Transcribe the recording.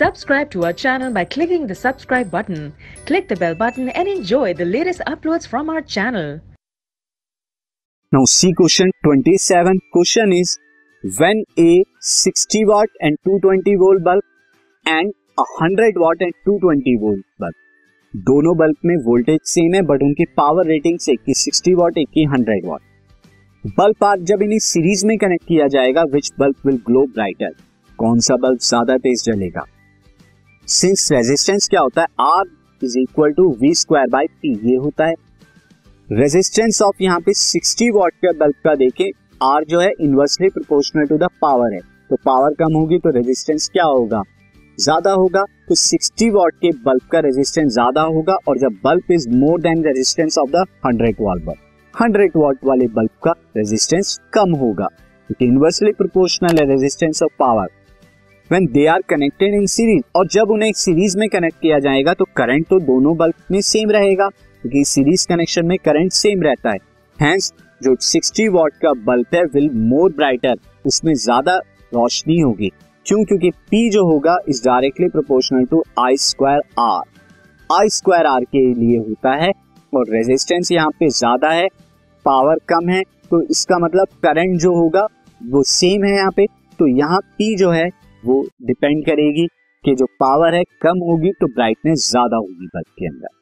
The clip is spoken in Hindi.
Subscribe to our channel by clicking the subscribe button. Click the bell button and enjoy the latest uploads from our channel. Now see question 27. Question is, when a 60 watt and 220 volt bulb and 100 watt and 220 volt bulb, दोनों बल्ब में वोल्टेज सेम है बट उनकी पावर रेटिंग्स एक की 60 वाट एक की 100 वाट. बल्ब आप जब इन्हें सीरीज में कनेक्ट किया जाएगा which bulb will glow brighter, कौन सा बल्ब ज्यादा तेज जलेगा. सिंस रेजिस्टेंस क्या होता है, R is equal to V square by P, ये होता है रेजिस्टेंस ऑफ. यहाँ पे 60 वाट के बल्ब का देखें, R जो है inversely proportional to the power है, तो पावर कम होगी तो रेजिस्टेंस क्या होगा, ज्यादा होगा. तो 60 वाट के बल्ब का रेजिस्टेंस ज्यादा होगा और जब bulb is more than resistance of the 100 watt bulb, 100 watt वाले बल्ब का रेजिस्टेंस कम होगा क्योंकि इनवर्सली प्रोपोर्शनल है resistance of power. When they are connected in series, और जब उन्हें सीरीज में कनेक्ट किया जाएगा तो करंट तो दोनों बल्ब में सेम रहेगा क्योंकि सीरीज कनेक्शन में करंट सेम रहता है. हैंस जो 60 वाट का बल्ब है विल मोर ब्राइटर, उसमें ज्यादा रोशनी होगी. क्यों, क्योंकि P जो होगा is directly proportional to I square R, I square R के लिए होता है और रेजिस्टेंस यहाँ पे ज्यादा है पावर कम है तो इसका मतलब करंट जो होगा वो सेम है यहाँ पे. तो यहाँ P जो है वो डिपेंड करेगी कि जो पावर है कम होगी तो ब्राइटनेस ज्यादा होगी बल्ब के अंदर.